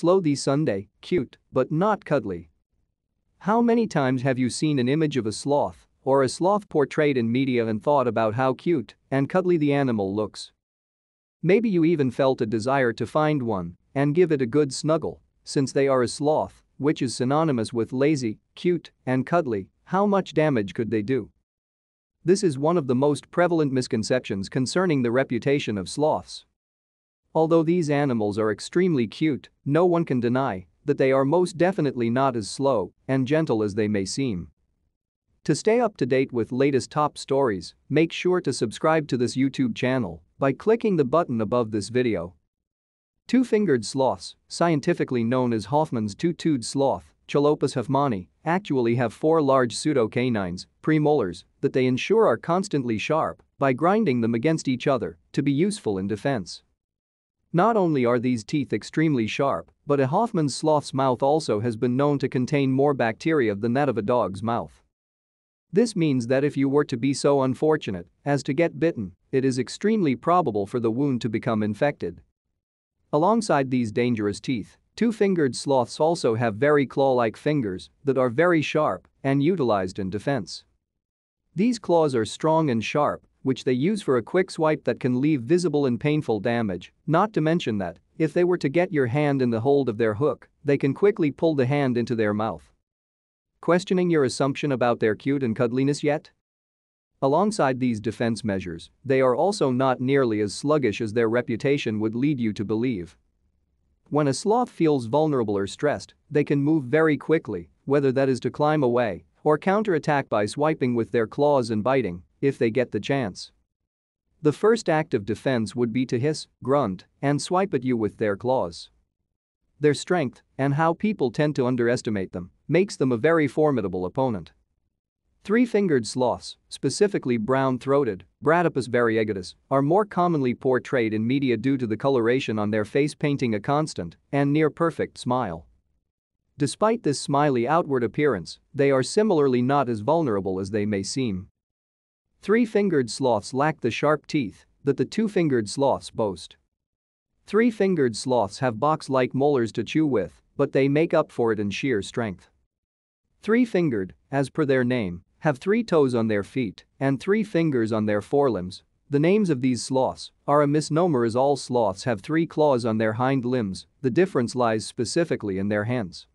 Slothy Sunday, cute, but not cuddly. How many times have you seen an image of a sloth or a sloth portrayed in media and thought about how cute and cuddly the animal looks? Maybe you even felt a desire to find one and give it a good snuggle, since they are a sloth, which is synonymous with lazy, cute, and cuddly. How much damage could they do? This is one of the most prevalent misconceptions concerning the reputation of sloths. Although these animals are extremely cute, no one can deny that they are most definitely not as slow and gentle as they may seem. To stay up to date with latest top stories, make sure to subscribe to this YouTube channel by clicking the button above this video. Two-fingered sloths, scientifically known as Hoffman's two-toed sloth, Choloepus hoffmanni, actually have four large pseudo-canines, premolars, that they ensure are constantly sharp by grinding them against each other to be useful in defense. Not only are these teeth extremely sharp, but a Hoffman's sloth's mouth also has been known to contain more bacteria than that of a dog's mouth. This means that if you were to be so unfortunate as to get bitten, it is extremely probable for the wound to become infected. Alongside these dangerous teeth, two-fingered sloths also have very claw-like fingers that are very sharp and utilized in defense. These claws are strong and sharp, which they use for a quick swipe that can leave visible and painful damage, not to mention that, if they were to get your hand in the hold of their hook, they can quickly pull the hand into their mouth. Questioning your assumption about their cute and cuddliness yet? Alongside these defense measures, they are also not nearly as sluggish as their reputation would lead you to believe. When a sloth feels vulnerable or stressed, they can move very quickly, whether that is to climb away or counterattack by swiping with their claws and biting, if they get the chance. The first act of defense would be to hiss, grunt, and swipe at you with their claws. Their strength, and how people tend to underestimate them, makes them a very formidable opponent. Three-fingered sloths, specifically brown-throated, Bradypus variegatus, are more commonly portrayed in media due to the coloration on their face painting a constant and near-perfect smile. Despite this smiley outward appearance, they are similarly not as vulnerable as they may seem. Three-fingered sloths lack the sharp teeth that the two-fingered sloths boast. Three-fingered sloths have box-like molars to chew with, but they make up for it in sheer strength. Three-fingered, as per their name, have three toes on their feet and three fingers on their forelimbs. The names of these sloths are a misnomer, as all sloths have three claws on their hind limbs. The difference lies specifically in their hands.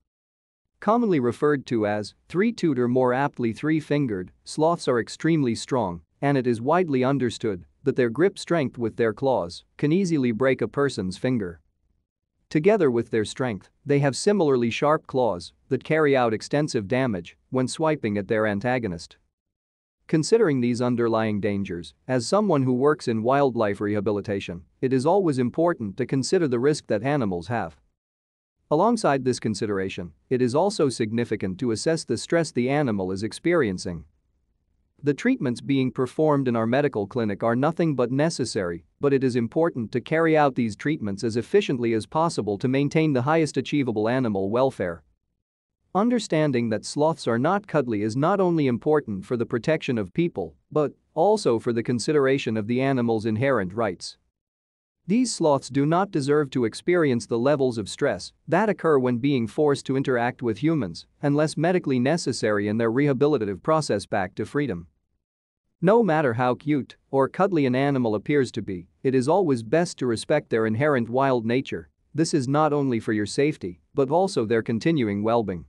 Commonly referred to as three-toed or more aptly three-fingered, sloths are extremely strong, and it is widely understood that their grip strength with their claws can easily break a person's finger. Together with their strength, they have similarly sharp claws that carry out extensive damage when swiping at their antagonist. Considering these underlying dangers, as someone who works in wildlife rehabilitation, it is always important to consider the risk that animals have. Alongside this consideration, it is also significant to assess the stress the animal is experiencing. The treatments being performed in our medical clinic are nothing but necessary, but it is important to carry out these treatments as efficiently as possible to maintain the highest achievable animal welfare. Understanding that sloths are not cuddly is not only important for the protection of people, but also for the consideration of the animal's inherent rights. These sloths do not deserve to experience the levels of stress that occur when being forced to interact with humans unless medically necessary in their rehabilitative process back to freedom. No matter how cute or cuddly an animal appears to be, it is always best to respect their inherent wild nature. This is not only for your safety, but also their continuing well-being.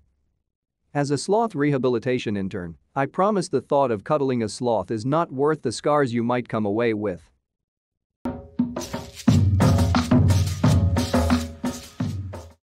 As a sloth rehabilitation intern, I promise the thought of cuddling a sloth is not worth the scars you might come away with.